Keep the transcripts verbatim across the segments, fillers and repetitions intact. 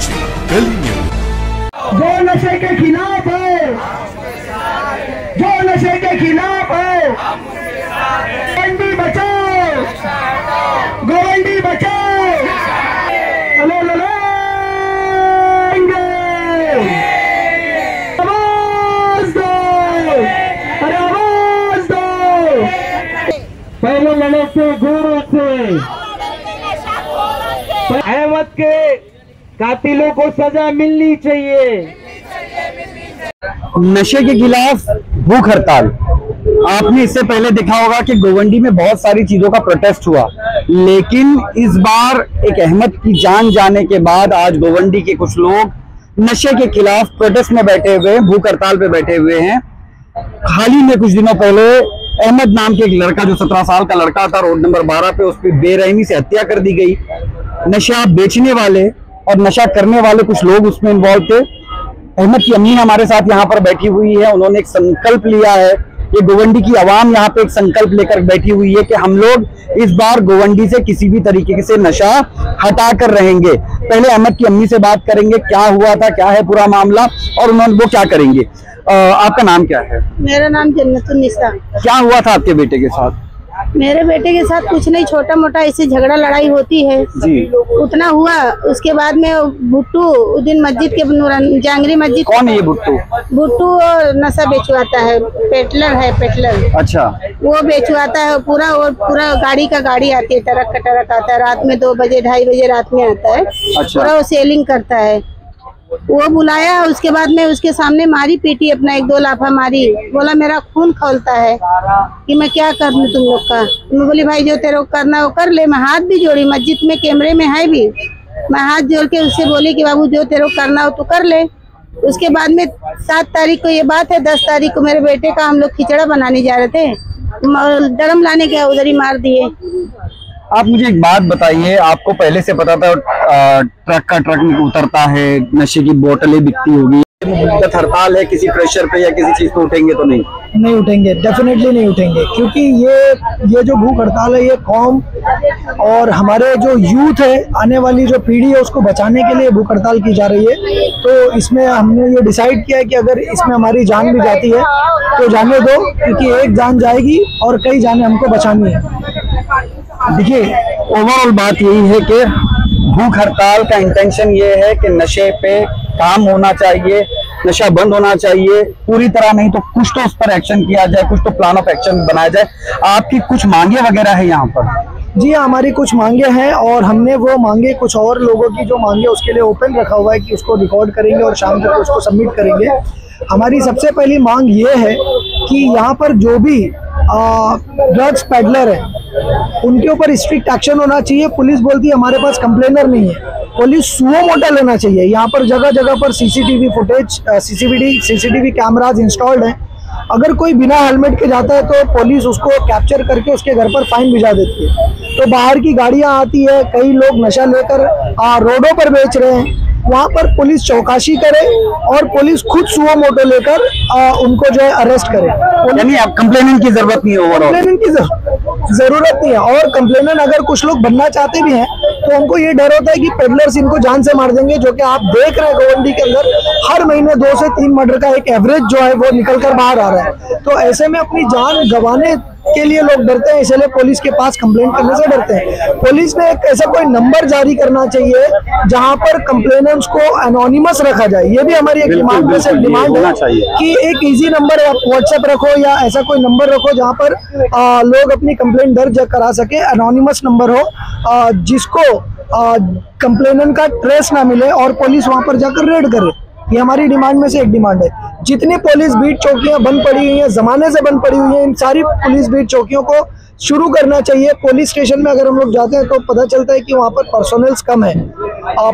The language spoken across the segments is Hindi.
गली न्यूज़। जो नशे के खिलाफ हो, जो नशे के खिलाफ हो, गोवंडी बचाओ, गोवंडी बचाओ। हेलो पहले लड़े थे गुरु से। अहमद के कातिलों को सजा मिलनी चाहिए। नशे के खिलाफ भूख हड़ताल। आपने इससे पहले देखा होगा कि गोवंडी में बहुत सारी चीजों का प्रोटेस्ट हुआ, लेकिन इस बार एक अहमद की जान जाने के बाद आज गोवंडी के कुछ लोग नशे के खिलाफ प्रोटेस्ट में बैठे हुए हैं, भूख हड़ताल पे बैठे हुए हैं। हाल ही में कुछ दिनों पहले अहमद नाम के एक लड़का जो सत्रह साल का लड़का था, रोड नंबर बारह पे उस पर बेरहमी से हत्या कर दी गई। नशा बेचने वाले और नशा करने वाले कुछ लोग उसमें इन्वॉल्व थे। अहमद की अम्मी हमारे साथ यहाँ पर बैठी हुई है। उन्होंने एक संकल्प लिया है, ये गोवंडी की आवाम यहाँ पे एक संकल्प लेकर बैठी हुई है कि हम लोग इस बार गोवंडी से किसी भी तरीके से नशा हटा कर रहेंगे। पहले अहमद की अम्मी से बात करेंगे, क्या हुआ था, क्या है पूरा मामला और उन्होंने वो क्या करेंगे। आ, आपका नाम क्या है? मेरा नाम जन्नतुन्निसा। क्या हुआ था आपके बेटे के साथ? मेरे बेटे के साथ कुछ नहीं, छोटा मोटा ऐसे झगड़ा लड़ाई होती है जी, उतना हुआ। उसके बाद में भुट्टू उस दिन मस्जिद के जांगरी मस्जिद। कौन है ये भुट्टू? भुट्टू नशा बेचवाता है, पेटलर है, पेटलर। अच्छा। वो बेचवाता है पूरा, और पूरा गाड़ी का गाड़ी आती है, ट्रक का ट्रक आता है, रात में दो बजे ढाई बजे रात में आता है। पूरा वो सेलिंग करता है। वो बुलाया, उसके बाद में उसके सामने मारी पीटी, अपना एक दो लाफा मारी। बोला मेरा खून खौलता है कि मैं क्या कर लूँ तुम लोग का। मैं बोली भाई जो तेरे को करना हो कर ले। मैं हाथ भी जोड़ी, मस्जिद में कैमरे में है भी, मैं हाथ जोड़ के उससे बोली कि बाबू जो तेरे को करना हो तो कर ले। उसके बाद में सात तारीख को ये बात है, दस तारीख को मेरे बेटे का हम लोग खिचड़ा बनाने जा रहे थे, धर्म लाने गया, उधर ही मार दिए। आप मुझे एक बात बताइए, आपको पहले से पता था ट्रक का ट्रक में उतरता है, नशे की बोतलें बिकती होगी, हड़ताल है, किसी प्रेशर पे या किसी चीज पे उठेंगे तो नहीं? नहीं उठेंगे, डेफिनेटली नहीं उठेंगे, क्योंकि ये ये जो भूख हड़ताल है ये कौम और हमारे जो यूथ है, आने वाली जो पीढ़ी है, उसको बचाने के लिए भूख हड़ताल की जा रही है। तो इसमें हमने ये डिसाइड किया है कि अगर इसमें हमारी जान भी जाती है तो जाने दो, क्योंकि एक जान जाएगी और कई जाने हमको बचानी है। देखिए ओवरऑल बात यही है कि भूख हड़ताल का इंटेंशन ये है कि नशे पे काम होना चाहिए, नशा बंद होना चाहिए, पूरी तरह नहीं तो कुछ तो उस पर एक्शन किया जाए, कुछ तो प्लान ऑफ एक्शन बनाया जाए। आपकी कुछ मांगे वगैरह है यहाँ पर? जी हमारी कुछ मांगे हैं और हमने वो मांगे कुछ और लोगों की जो मांगे उसके लिए ओपन रखा हुआ है कि उसको रिकॉर्ड करेंगे और शाम तक उसको सबमिट करेंगे। हमारी सबसे पहली मांग ये है कि यहाँ पर जो भी ड्रग्स पेडलर है उनके ऊपर स्ट्रिक्ट एक्शन होना चाहिए। पुलिस बोलती है हमारे पास कंप्लेनर नहीं है, पुलिस सुओ मोटा लेना चाहिए। यहाँ पर जगह जगह पर CCTV footage, CCTV CCTV cameras installed हैं। अगर कोई बिना हेलमेट के जाता है तो पुलिस उसको कैप्चर करके उसके घर पर फाइन भिजा देती है। तो बाहर की गाड़ियाँ आती है, कई लोग नशा लेकर रोडों पर बेच रहे हैं, वहाँ पर पुलिस चौकाशी करे और पुलिस खुद सुओ मोटो लेकर आ, उनको जो है अरेस्ट करे। यानी आप कंप्लेनेंट की जरूरत नहीं है, कंप्लेनेंट की जरूरत नहीं है। और कंप्लेनेंट अगर कुछ लोग बनना चाहते भी हैं तो उनको ये डर होता है कि पेडलर्स इनको जान से मार देंगे, जो कि आप देख रहे हैं गोवंडी के अंदर हर महीने दो से तीन मर्डर का एक एवरेज जो है वो निकल कर बाहर आ रहा है। तो ऐसे में अपनी जान गंवाने के लिए लोग डरते हैं, इसलिए पुलिस के पास कंप्लेंट करने से डरते हैं। पुलिस ने एक ऐसा कोई नंबर जारी करना चाहिए जहां पर कंप्लेनेंट्स को एनोनिमस रखा जाए। ये भी हमारी एक डिमांड में से डिमांड है कि एक इजी नंबर आप व्हाट्सएप रखो या ऐसा कोई नंबर रखो जहां पर आ, लोग अपनी कंप्लेंट दर्ज करा सके, एनोनिमस नंबर हो आ, जिसको कंप्लेनेंट का ट्रेस ना मिले और पुलिस वहाँ पर जाकर रेड करे। ये हमारी डिमांड में से एक डिमांड है। जितनी पुलिस बीट चौकियां बंद पड़ी हुई हैं, जमाने से बंद पड़ी हुई हैं, इन सारी पुलिस बीट चौकियों को शुरू करना चाहिए। पुलिस स्टेशन में अगर हम लोग जाते हैं तो पता चलता है कि वहाँ पर पर्सोनल्स कम है,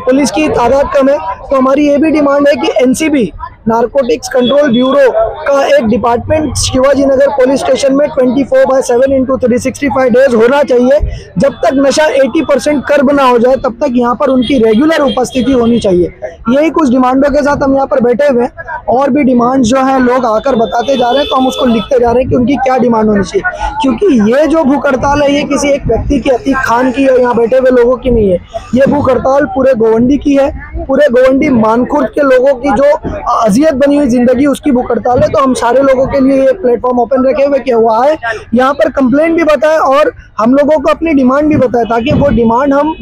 पुलिस की तादाद कम है। तो हमारी ये भी डिमांड है कि N C B narcotics control bureau का एक department Shivaji Nagar police station में twenty four by seven into three sixty five days होना चाहिए। जब तक नशा अस्सी परसेंट कर्ब ना हो जाए तब तक यहाँ पर उनकी रेगुलर उपस्थिति होनी चाहिए। यही कुछ डिमांडों के साथ हम यहाँ पर बैठे हुए हैं। और भी डिमांड्स जो हैं लोग आकर बताते जा रहे हैं, तो हम उसको लिखते जा रहे हैं कि उनकी क्या डिमांड होनी चाहिए। क्योंकि ये जो भूख हड़ताल है ये किसी एक व्यक्ति की, अतीक खान की और यहाँ बैठे हुए लोगों की नहीं है, ये भूख हड़ताल पूरे गोवंडी की है, पूरे गोवंडी मानखुर्द के लोगों की जो अजियत बनी हुई ज़िंदगी उसकी भूख हड़ताल है। तो हम सारे लोगों के लिए ये प्लेटफॉर्म ओपन रखे हुए कि हुआ है यहाँ पर कंप्लेंट भी बताएं और हम लोगों को अपनी डिमांड भी बताएं, ताकि वो डिमांड हम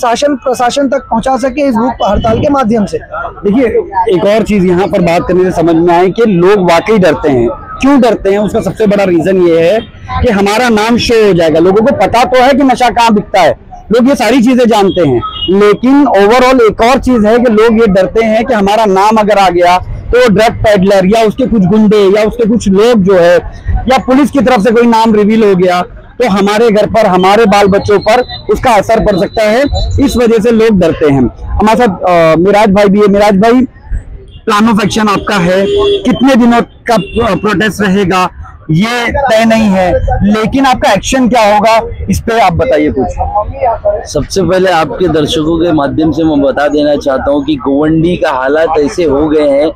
शासन प्रशासन तक पहुँचा सके इस भूख हड़ताल के माध्यम से। देखिए एक और चीज़ यहाँ पर बात करने से समझ में आए कि लोग वाकई डरते हैं। क्यों डरते हैं उसका सबसे बड़ा रीज़न ये है कि हमारा नाम शो हो जाएगा, लोगों को पता तो है कि नशा कहाँ बिकता है, लोग ये सारी चीज़ें जानते हैं, लेकिन ओवरऑल एक और चीज़ है कि लोग ये डरते हैं कि हमारा नाम अगर आ गया तो ड्रग पैडलर या उसके कुछ गुंडे या उसके कुछ लोग जो है या पुलिस की तरफ से कोई नाम रिवील हो गया तो हमारे घर पर हमारे बाल बच्चों पर उसका असर पड़ सकता है, इस वजह से लोग डरते हैं। हमारे साथ मिराज भाई भी है। मिराज भाई, प्लान ऑफ एक्शन आपका है, कितने दिनों का प्रोटेस्ट रहेगा ये तय नहीं है, लेकिन आपका एक्शन क्या होगा इस पे आप बताइए कुछ। सबसे पहले आपके दर्शकों के माध्यम से मैं बता देना चाहता हूँ कि गोवंडी का हालात ऐसे हो गए हैं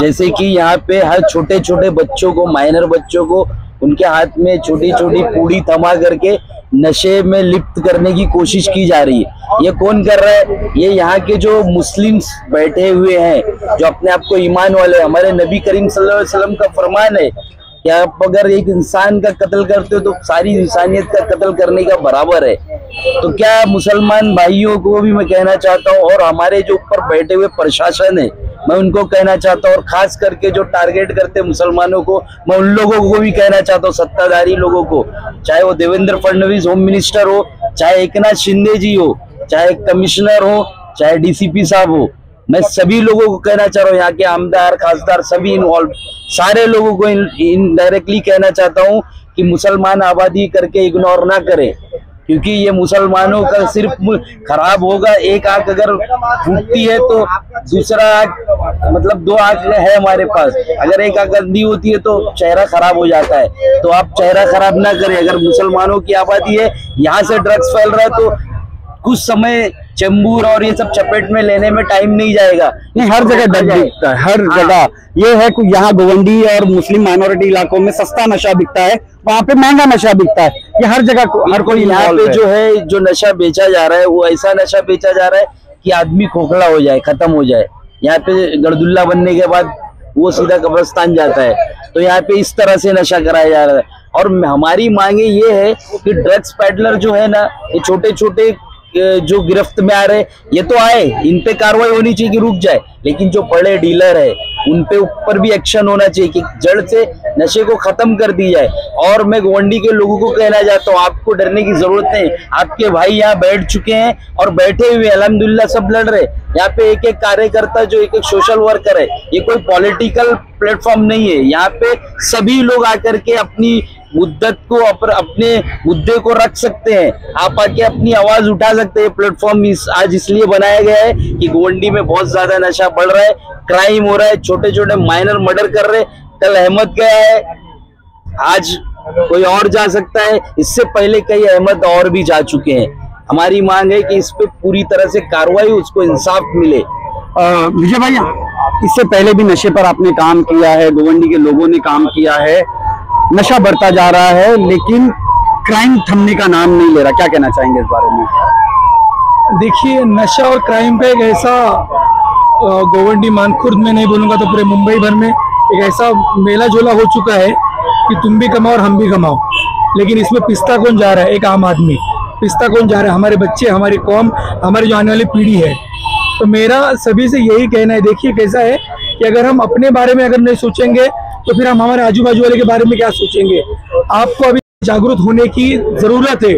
जैसे कि यहाँ पे हर छोटे छोटे बच्चों को, माइनर बच्चों को उनके हाथ में छोटी छोटी पूड़ी थमा करके नशे में लिप्त करने की कोशिश की जा रही है। ये कौन कर रहा है? ये यहाँ के जो मुस्लिम्स बैठे हुए हैं जो अपने आप को ईमान वाले। हमारे नबी करीम सल्लल्लाहु अलैहि वसल्लम का फरमान है कि आप अगर एक इंसान का कत्ल करते हो तो सारी इंसानियत का कत्ल करने का बराबर है। तो क्या मुसलमान भाइयों को भी मैं कहना चाहता हूँ और हमारे जो ऊपर बैठे हुए प्रशासन है मैं उनको कहना चाहता हूँ, और खास करके जो टारगेट करते मुसलमानों को मैं उन लोगों को भी कहना चाहता हूँ, सत्ताधारी लोगों को, चाहे वो देवेंद्र फडणवीस होम मिनिस्टर हो, चाहे एकनाथ शिंदे जी हो, चाहे कमिश्नर हो, चाहे डीसीपी साहब हो, मैं सभी लोगों को कहना चाह रहा हूँ, यहाँ के आमदार खासदार सभी इन्वॉल्व, सारे लोगों को इनडायरेक्टली कहना चाहता हूँ कि मुसलमान आबादी करके इग्नोर ना करें, क्योंकि ये मुसलमानों का सिर्फ खराब होगा। एक आंख अगर फूटती है तो दूसरा आंख, मतलब दो आंख है हमारे पास, अगर एक आंख गंदी होती है तो चेहरा खराब हो जाता है। तो आप चेहरा खराब ना करें। अगर मुसलमानों की आबादी है, यहाँ से ड्रग्स फैल रहा है, तो कुछ समय चेंबूर और ये सब चपेट में लेने में टाइम नहीं जाएगा। नहीं, हर जगह डर बिकता है, हर जगह ये है कि यहाँ गोवंडी और मुस्लिम माइनॉरिटी इलाकों में सस्ता नशा बिकता है, वहाँ पे महंगा नशा बिकता है, ये हर जगह हर कोई। यहाँ पे जो है जो नशा बेचा जा रहा है वो ऐसा नशा बेचा जा रहा है कि आदमी खोखला हो जाए, खत्म हो जाए। यहाँ पे गर्दुल्ला बनने के बाद वो सीधा कब्रिस्तान जाता है। तो यहाँ पे इस तरह से नशा कराया जा रहा है। और हमारी मांगे ये है कि ड्रग्स पैडलर जो है ना, ये छोटे छोटे जो गिरफ्त में आ रहे ये तो आए, इन पे कार्रवाई होनी चाहिए कि रुक जाए, लेकिन जो बड़े डीलर है उन पे ऊपर भी एक्शन होना चाहिए कि जड़ से नशे को खत्म कर दी जाए। और मैं गोवंडी के लोगों को कहना चाहता हूँ, आपको डरने की जरूरत नहीं। आपके भाई यहाँ बैठ चुके हैं और बैठे हुए अल्हम्दुलिल्लाह सब लड़ रहे। यहाँ पे एक एक कार्यकर्ता जो एक एक सोशल वर्कर है, ये कोई पॉलिटिकल प्लेटफॉर्म नहीं है। यहाँ पे सभी लोग आकर के अपनी मुद्दत को अपर, अपने मुद्दे को रख सकते हैं, आप आके अपनी आवाज उठा सकते हैं। प्लेटफॉर्म इस, आज इसलिए बनाया गया है कि गोवंडी में बहुत ज्यादा नशा बढ़ रहा है, क्राइम हो रहा है, छोटे छोटे माइनर मर्डर कर रहे। कल अहमद गया है, आज कोई और जा सकता है, इससे पहले कई अहमद और भी जा चुके हैं। हमारी मांग है कि इस पे पूरी तरह से कार्रवाई, उसको इंसाफ मिले। विजय भाई, इससे पहले भी नशे पर आपने काम किया है, गोवंडी के लोगों ने काम किया है, नशा बढ़ता जा रहा है लेकिन क्राइम थमने का नाम नहीं ले रहा, क्या कहना चाहेंगे इस बारे में? देखिए, नशा और क्राइम का एक ऐसा, गोवंडी मानखुर्द में नहीं बोलूँगा तो पूरे मुंबई भर में एक ऐसा मेला झोला हो चुका है कि तुम भी कमाओ और हम भी कमाओ, लेकिन इसमें पिस्ता कौन जा रहा है? एक आम आदमी पिस्ता कौन जा रहा है? हमारे बच्चे, हमारी कौम, हमारी जो आने वाली पीढ़ी है। तो मेरा सभी से यही कहना है, देखिए कैसा है कि अगर हम अपने बारे में अगर नहीं सोचेंगे तो फिर हम हमारे आजू बाजू वाले के बारे में क्या सोचेंगे? आपको अभी जागरूक होने की जरूरत है।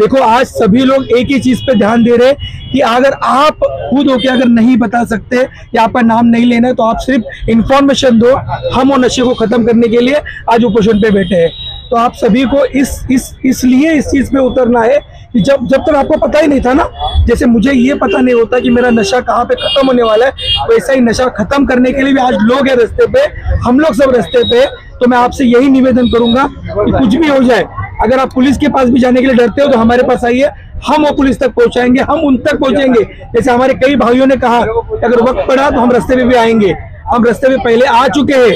देखो, आज सभी लोग एक ही चीज पे ध्यान दे रहे हैं कि अगर आप खुद होके अगर नहीं बता सकते या आपका नाम नहीं लेना है तो आप सिर्फ इंफॉर्मेशन दो। हम वो नशे को खत्म करने के लिए आज ओपोजिशन पे बैठे हैं। तो आप सभी को इस इस इसलिए इस चीज पे उतरना है कि जब जब तक तो आपको पता ही नहीं था ना, जैसे मुझे ये पता नहीं होता कि मेरा नशा कहाँ पे खत्म होने वाला है, वैसा ही नशा खत्म करने के लिए भी आज लोग है रस्ते पे, हम लोग सब रस्ते पे। तो मैं आपसे यही निवेदन करूंगा कि कुछ भी हो जाए, अगर आप पुलिस के पास भी जाने के लिए डरते हो तो हमारे पास आइए, हम वो पुलिस तक पहुंचाएंगे, हम उन तक पहुंचेंगे। जैसे हमारे कई भाइयों ने कहा अगर वक्त पड़ा तो हम रास्ते पे भी आएंगे। हम रास्ते में पहले आ चुके हैं,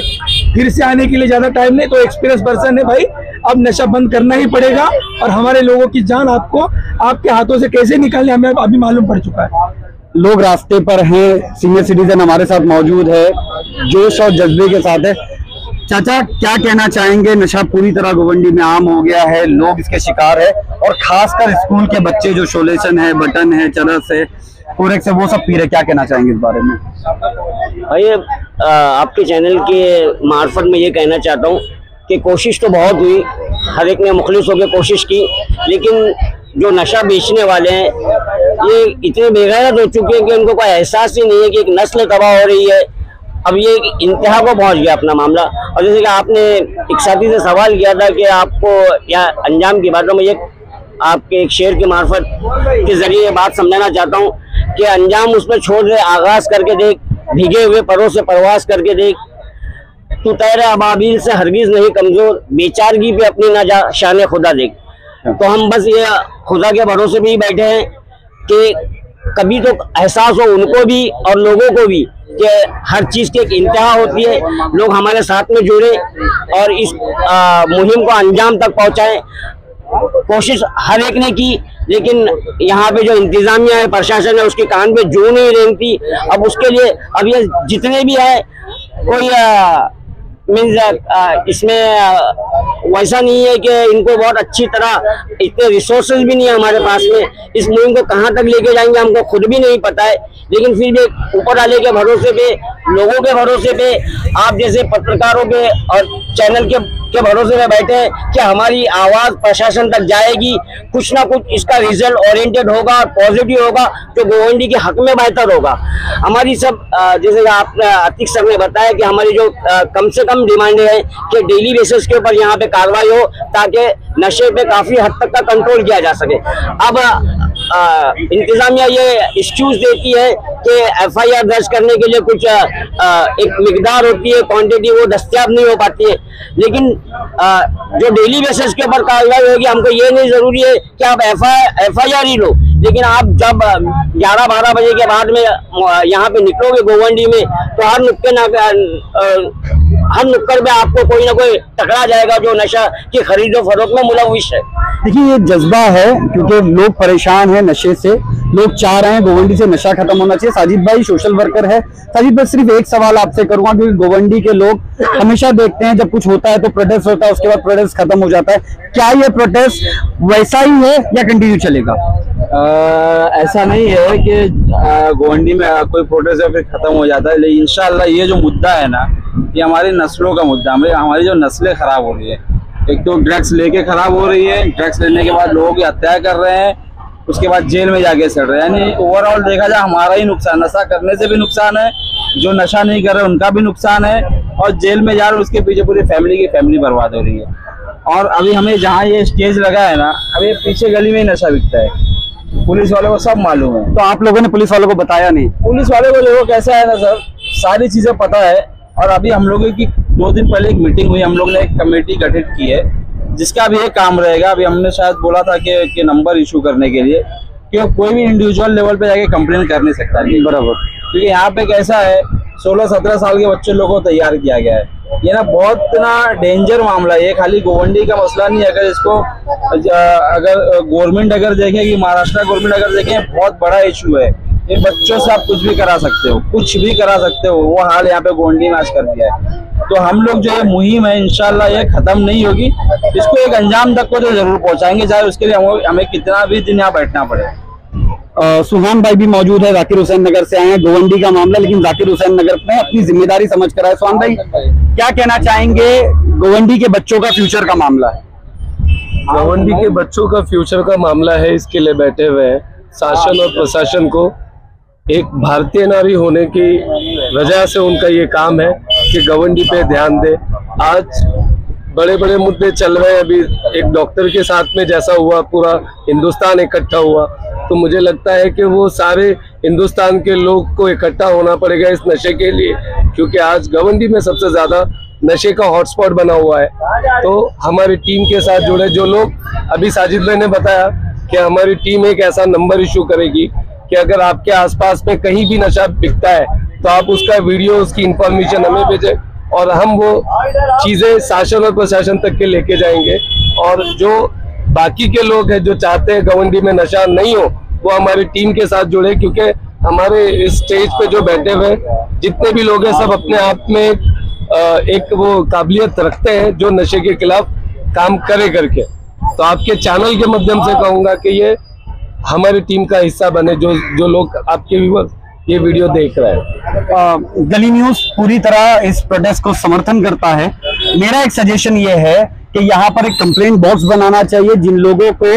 फिर से आने के लिए ज्यादा टाइम नहीं, तो एक्सपीरियंस पर्सन है भाई, अब नशा बंद करना ही पड़ेगा। और हमारे लोगों की जान आपको आपके हाथों से कैसे निकालने हमें अभी मालूम पड़ चुका है। लोग रास्ते पर हैं, सीनियर सिटीजन हमारे साथ मौजूद है, जोश और जज्बे के साथ है। चाचा क्या कहना चाहेंगे, नशा पूरी तरह गोवंडी में आम हो गया है, लोग इसके शिकार है, और खासकर स्कूल के बच्चे जो शोलेशन है, बटन है, चरस है, कोरेक्स है, वो सब पी रहे, क्या कहना चाहेंगे इस बारे में? भाई आपके चैनल के मार्फत में ये कहना चाहता हूँ कि कोशिश तो बहुत हुई, हर एक ने मुखलिस होकर कोशिश की, लेकिन जो नशा बेचने वाले हैं ये इतने बेगैरत हो चुके हैं कि उनको कोई एहसास ही नहीं है कि एक नस्ल तबाह हो रही है। अब ये इंतहा को पहुँच गया अपना मामला। और जैसे कि आपने एक साथी से सवाल किया था कि आपको या अंजाम की बातों में, ये आपके एक शेर के मार्फत के जरिए ये बात समझाना चाहता हूँ कि अंजाम उसमें छोड़ दे, आगाज करके देख, भीगे हुए परों से परवास करके देख, तू तैर अबाबील से हरगिज नहीं कमजोर, बेचारगी पे अपनी ना जा, शान खुदा देख। तो हम बस ये खुदा के भरोसे भी बैठे हैं कि कभी तो एहसास हो उनको भी और लोगों को भी कि हर चीज़ की एक इंतहा होती है। लोग हमारे साथ में जुड़े और इस आ, मुहिम को अंजाम तक पहुँचाएँ। कोशिश हर एक ने की, लेकिन यहाँ पे जो इंतजामिया है, प्रशासन है, उसके कान पे जो नहीं रेंगती। अब उसके लिए अब ये जितने भी है कोई मीन्स इसमें वैसा नहीं है कि इनको बहुत अच्छी तरह, इतने रिसोर्सेज भी नहीं है हमारे पास में, इस मुहिम को कहाँ तक लेके जाएंगे हमको खुद भी नहीं पता है। लेकिन फिर भी ऊपर वाले के भरोसे पे, लोगों के भरोसे पे, आप जैसे पत्रकारों के और चैनल के के भरोसे में बैठे हैं कि हमारी आवाज़ प्रशासन तक जाएगी, कुछ ना कुछ इसका रिजल्ट ओरिएंटेड होगा और पॉजिटिव होगा जो गोवंडी के हक में बेहतर होगा। हमारी सब जैसे आप अतिक सर ने बताया कि हमारी जो कम से कम डिमांड है कि डेली बेसिस के ऊपर यहाँ पे कार्रवाई हो ताकि नशे पे काफ़ी हद तक का कंट्रोल किया जा सके। अब इंतज़ामिया ये एक्सक्यूज़ देती है कि एफ आई आर दर्ज करने के लिए कुछ आ, एक मिकदार होती है, क्वांटिटी वो दस्तियाब नहीं हो पाती है, लेकिन आ, जो डेली बेसिस के ऊपर कार्रवाई होगी, हमको ये नहीं ज़रूरी है कि आप एफ आई आर ही लो, लेकिन आप जब ग्यारह बारह बजे के बाद में यहाँ पे निकलोगे गोवंडी में, तो हर नुक्कड़ ना हर नुक्कड़ में आपको कोई ना कोई टकरा जाएगा जो नशा की खरीदो फरोख्त में मुलविस है। देखिए ये जज्बा है, क्योंकि लोग परेशान हैं नशे से, लोग चाह रहे हैं गोवंडी से नशा खत्म होना चाहिए। साजिद भाई सोशल वर्कर है, साजिद भाई सिर्फ एक सवाल आपसे करूंगा, क्योंकि गोवंडी के लोग हमेशा देखते हैं जब कुछ होता है तो प्रोटेस्ट होता है, उसके बाद प्रोटेस्ट खत्म हो जाता है, क्या ये प्रोटेस्ट वैसा ही है या कंटिन्यू चलेगा? आ, ऐसा नहीं है कि गोवंडी में कोई प्रोटेस्ट है फिर खत्म हो जाता है, लेकिन इंशाल्लाह ये जो मुद्दा है ना, ये हमारी नस्लों का मुद्दा है। हमारी जो नस्लें खराब हो रही है, एक तो ड्रग्स लेके खराब हो रही है, ड्रग्स लेने के बाद लोगों की हत्या कर रहे हैं, उसके बाद जेल में जाके सड़ रहे हैं, यानी ओवरऑल देखा जाए हमारा ही नुकसान, नशा करने से भी नुकसान है, जो नशा नहीं कर रहे उनका भी नुकसान है, और जेल में जा रहे उसके पीछे पूरी फैमिली की फैमिली बर्बाद हो रही है। और अभी हमें जहाँ ये स्टेज लगा है ना, अभी पीछे गली में ही नशा बिकता है, पुलिस वालों को सब मालूम है। तो आप लोगों ने पुलिस वालों को बताया नहीं? पुलिस वालों को लोगों कैसा है ना सर, सारी चीज़ें पता है। और अभी हम लोगों की दो दिन पहले एक मीटिंग हुई, हम लोग ने एक कमेटी गठित की है जिसका भी एक काम रहेगा। अभी हमने शायद बोला था कि, कि नंबर इशू करने के लिए, क्योंकि कोई भी इंडिविजुअल लेवल पे जाके कंप्लेन कर नहीं सकता। नहीं बराबर, क्योंकि यहाँ पे कैसा है सोलह सत्रह साल के बच्चे लोगों को तैयार किया गया है। ये ना बहुत ना डेंजर मामला है, ये खाली गोवंडी का मसला नहीं है। अगर इसको अगर गवर्नमेंट अगर देखेगी, महाराष्ट्र गवर्नमेंट अगर देखें, बहुत बड़ा इशू है। इन बच्चों से आप कुछ भी करा सकते हो, कुछ भी करा सकते हो, वो हाल यहाँ पे गोवंडी में आज कर दिया है। तो हम लोग जो ये मुहिम है इंशाल्लाह ये खत्म नहीं होगी, इसको एक अंजाम तक को तो जरूर पहुँचाएंगे, चाहे उसके लिए हम, हमें कितना भी दिन यहाँ बैठना पड़े। सुहान भाई भी मौजूद है, जाकिर हुसैन नगर से आए हैं, गोवंडी का मामला, लेकिन जाकिर हुसैन नगर में अपनी जिम्मेदारी समझ कर आए। सुहान भाई क्या कहना चाहेंगे, गोवंडी के बच्चों का फ्यूचर का मामला है? गोवंडी के बच्चों का फ्यूचर का मामला है, इसके लिए बैठे हुए हैं। शासन और प्रशासन को एक भारतीय नारी होने की वजह से उनका ये काम है कि गोवंडी पे ध्यान दे। आज बड़े बड़े मुद्दे चल रहे हैं, अभी एक डॉक्टर के साथ में जैसा हुआ, पूरा हिंदुस्तान इकट्ठा हुआ, तो मुझे लगता है कि वो सारे हिंदुस्तान के लोग को इकट्ठा होना पड़ेगा इस नशे के लिए, क्योंकि आज गोवंडी में सबसे ज़्यादा नशे का हॉटस्पॉट बना हुआ है। तो हमारी टीम के साथ जुड़े जो लोग, अभी साजिद भाई ने बताया कि हमारी टीम एक ऐसा नंबर इशू करेगी कि अगर आपके आसपास में कहीं भी नशा बिकता है तो आप उसका वीडियो, उसकी इंफॉर्मेशन हमें भेजें और हम वो चीज़ें शासन और प्रशासन तक के लेके जाएंगे। और जो बाकी के लोग हैं जो चाहते हैं गवंडी में नशा नहीं हो, वो हमारी टीम के साथ जुड़े, क्योंकि हमारे इस स्टेज पे जो बैठे हुए जितने भी लोग हैं सब अपने आप में एक वो काबिलियत रखते हैं जो नशे के खिलाफ काम करे करके। तो आपके चैनल के माध्यम से कहूँगा कि ये हमारी टीम का हिस्सा बने, जो जो लोग आपके व्यूअर्स ये वीडियो देख रहे हैं। गली न्यूज पूरी तरह इस प्रोटेस्ट को समर्थन करता है। मेरा एक सजेशन ये है कि यहाँ पर एक कंप्लेंट बॉक्स बनाना चाहिए। जिन लोगों को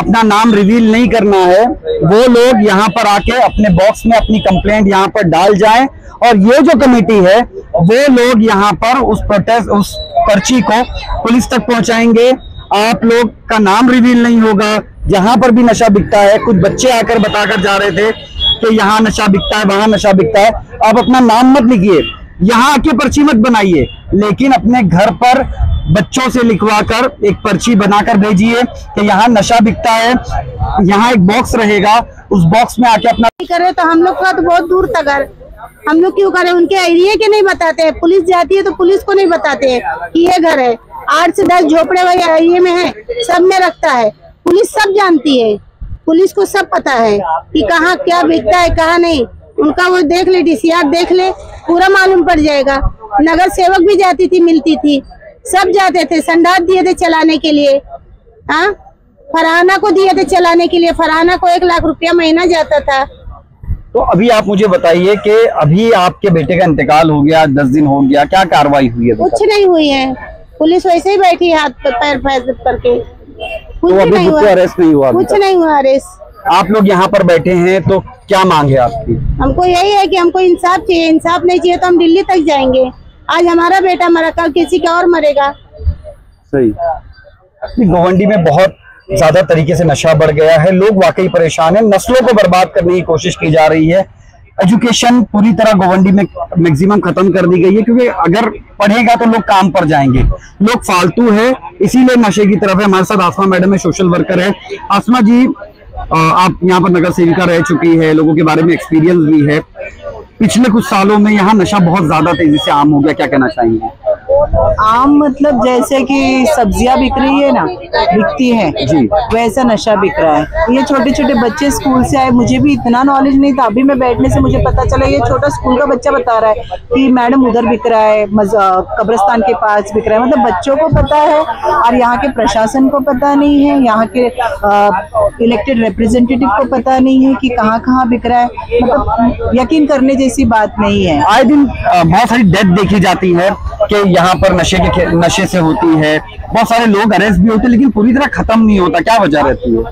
अपना नाम रिवील नहीं करना है वो लोग यहाँ पर आके अपने बॉक्स में अपनी कंप्लेंट यहाँ पर डाल जाएं, और ये जो कमेटी है वो लोग यहाँ पर उस प्रोटेस्ट उस पर्ची को पुलिस तक पहुँचाएंगे। आप लोग का नाम रिवील नहीं होगा। जहाँ पर भी नशा बिकता है, कुछ बच्चे आकर बताकर जा रहे थे कि यहाँ नशा बिकता है, वहाँ नशा बिकता है। आप अपना नाम मत लिखिए, यहाँ आके पर्ची मत बनाइए, लेकिन अपने घर पर बच्चों से लिखवाकर एक पर्ची बनाकर भेजिए कि यहाँ नशा बिकता है। यहाँ एक बॉक्स रहेगा, उस बॉक्स में आके अपना करे तो हम लोग का तो बहुत दूर तक है। हम लोग क्यों करें? उनके एरिया के नहीं बताते हैं। पुलिस जाती है तो पुलिस को नहीं बताते हैं कि ये घर है। आठ से दस झोपड़े वाले एरिया में है, सब में रखता है। पुलिस सब जानती है, पुलिस को सब पता है कि कहाँ क्या बिकता है कहाँ नहीं। उनका वो देख ले, डीसीआर देख ले, पूरा मालूम पड़ जाएगा। नगर सेवक भी जाती थी, मिलती थी, सब जाते थे। संडास दिए थे चलाने के लिए, हाँ, फरहाना को दिए थे चलाने के लिए। फरहाना को एक लाख रुपया महीना जाता था। तो अभी आप मुझे बताइए कि अभी आपके बेटे का इंतकाल हो गया, दस दिन हो गया, क्या कार्रवाई हुई है? कुछ नहीं हुई है, पुलिस वैसे ही बैठी हाथ पैर फैसले करके। कुछ तो अभी नहीं हुआ, अरेस्ट नहीं हुआ, कुछ नहीं हुआ अरेस्ट। आप लोग यहाँ पर बैठे हैं तो क्या मांग है आपकी? हमको यही है कि हमको इंसाफ चाहिए। इंसाफ नहीं चाहिए तो हम दिल्ली तक जाएंगे। आज हमारा बेटा मरा, कल किसी का और मरेगा। सही, गोवंडी में बहुत ज्यादा तरीके से नशा बढ़ गया है, लोग वाकई परेशान हैं। नस्लों को बर्बाद करने की कोशिश की जा रही है। एजुकेशन पूरी तरह गोवंडी में मैक्सिमम खत्म कर दी गई है, क्योंकि अगर पढ़ेगा तो लोग काम पर जाएंगे। लोग फालतू है, इसीलिए नशे की तरफ है। हमारे साथ आसमा मैडम है, सोशल वर्कर है। आसमा जी, आप यहाँ पर नगर सेविका रह चुकी है, लोगों के बारे में एक्सपीरियंस भी है। पिछले कुछ सालों में यहाँ नशा बहुत ज्यादा तेजी से आम हो गया, क्या कहना चाहेंगे? आम मतलब जैसे कि सब्जियां बिक रही है ना, बिकती है जी, वैसा नशा बिक रहा है। ये छोटे छोटे बच्चे स्कूल से आए, मुझे भी इतना नॉलेज नहीं था, अभी मैं बैठने से मुझे पता चला। ये छोटा स्कूल का बच्चा बता रहा है कि मैडम उधर बिक रहा है, कब्रिस्तान के पास बिक रहा है। मतलब बच्चों को पता है और यहाँ के प्रशासन को पता नहीं है, यहाँ के इलेक्टेड रिप्रेजेंटेटिव को पता नहीं है कि कहाँ कहाँ बिक रहा है। मतलब यकीन करने ऐसी बात नहीं है। आए दिन बहुत सारी डेथ देखी जाती है कि यहाँ पर नशे के नशे से होती है, बहुत सारे लोग अरेस्ट भी होते, लेकिन पूरी तरह खत्म नहीं होता, क्या वजह रहती है?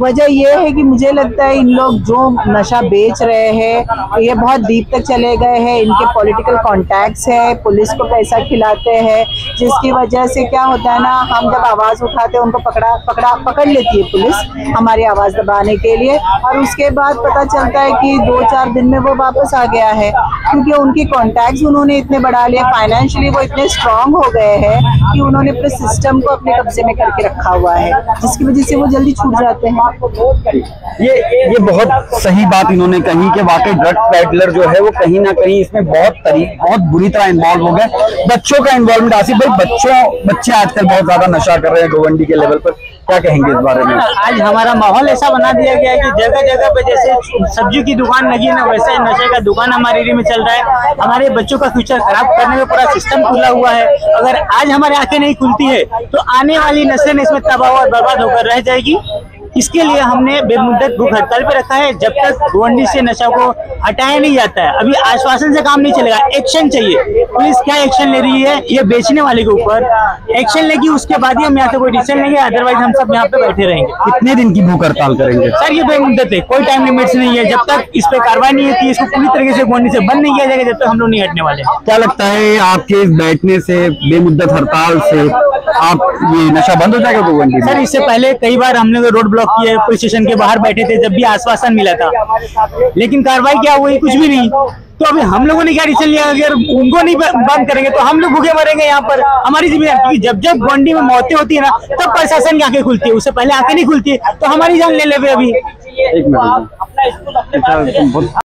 वजह यह है कि मुझे लगता है इन लोग जो नशा बेच रहे हैं ये बहुत डीप तक चले गए हैं। इनके पॉलिटिकल कॉन्टैक्ट्स है, पुलिस को पैसा खिलाते हैं, जिसकी वजह से क्या होता है ना, हम जब आवाज उठाते हैं उनको पकड़ा पकड़ा पकड़ लेती है पुलिस हमारी आवाज दबाने के लिए, और उसके बाद पता चलता है कि दो चार दिन में वो वापस गया है, क्योंकि उनके कॉन्टैक्ट्स उन्होंने इतने बढ़ा लिए, फाइनेंशियली वो इतने स्ट्रांग हो गए हैं कि उन्होंने पूरे सिस्टम को अपने कब्जे में करके रखा हुआ है, जिसकी वजह से वो जल्दी छूट जाते हैं। ये ये बहुत सही बात इन्होंने कही कि वाकई ड्रग पैडलर जो है वो कहीं ना कहीं इसमें बहुत बहुत बुरी तरह इन्वॉल्व हो गए। बच्चों का इन्वॉल्वमेंट, आसिफ भाई, बच्चों बच्चे आजकल बहुत ज्यादा नशा कर रहे हैं गोवंडी के लेवल पर, क्या कहेंगे इस बारे में? आज हमारा माहौल ऐसा बना दिया गया है कि जगह जगह पर जैसे सब्जी की दुकान लगी ना, वैसे ही नशे का दुकान हमारे एरिया में चल रहा है। हमारे बच्चों का फ्यूचर खराब करने में पूरा सिस्टम खुला हुआ है। अगर आज हमारी आंखें नहीं खुलती है तो आने वाली नस्लें इसमें तबाह और बर्बाद होकर रह जाएगी। इसके लिए हमने बेमुद्दत भूख हड़ताल पे रखा है। जब तक गोवंडी से नशा को हटाया नहीं जाता है, अभी आश्वासन से काम नहीं चलेगा, एक्शन चाहिए। पुलिस क्या एक्शन ले रही है? ये बेचने वाले के ऊपर एक्शन लेगी, उसके बाद ही हम यहाँ से कोई डिसीजन लेंगे, अदरवाइज हम सब यहाँ पे बैठे रहेंगे। कितने दिन की भूख हड़ताल करेंगे सर? ये बेमुद्दत है, कोई टाइम लिमिट्स नहीं है। जब तक इस पर कार्रवाई नहीं होती, इसको पूरी तरीके से गोवंडी से बंद नहीं किया जाएगा, जब तक हम लोग नहीं हटने वाले। क्या लगता है आपके इस बैठने से, बेमुद्दत हड़ताल से, आप ये नशा बंद हो जाएगा गोवंडी में? सर, इससे पहले कई बार हमने रोड ब्लॉक किया है, पुलिस स्टेशन के बाहर बैठे थे, जब भी आश्वासन मिला था, लेकिन कार्रवाई क्या हुई? कुछ भी नहीं। तो अभी हम लोगों ने क्या डिसीजन लिया? अगर उनको नहीं बंद करेंगे तो हम लोग भूखे मरेंगे यहाँ पर। हमारी जिम्मेदारी, जब जब गोवंडी में मौतें होती है ना, तब प्रशासन की आंखें खुलती है, उससे पहले आंखें नहीं खुलती है, तो हमारी जान ले ले। अभी एक मिनट,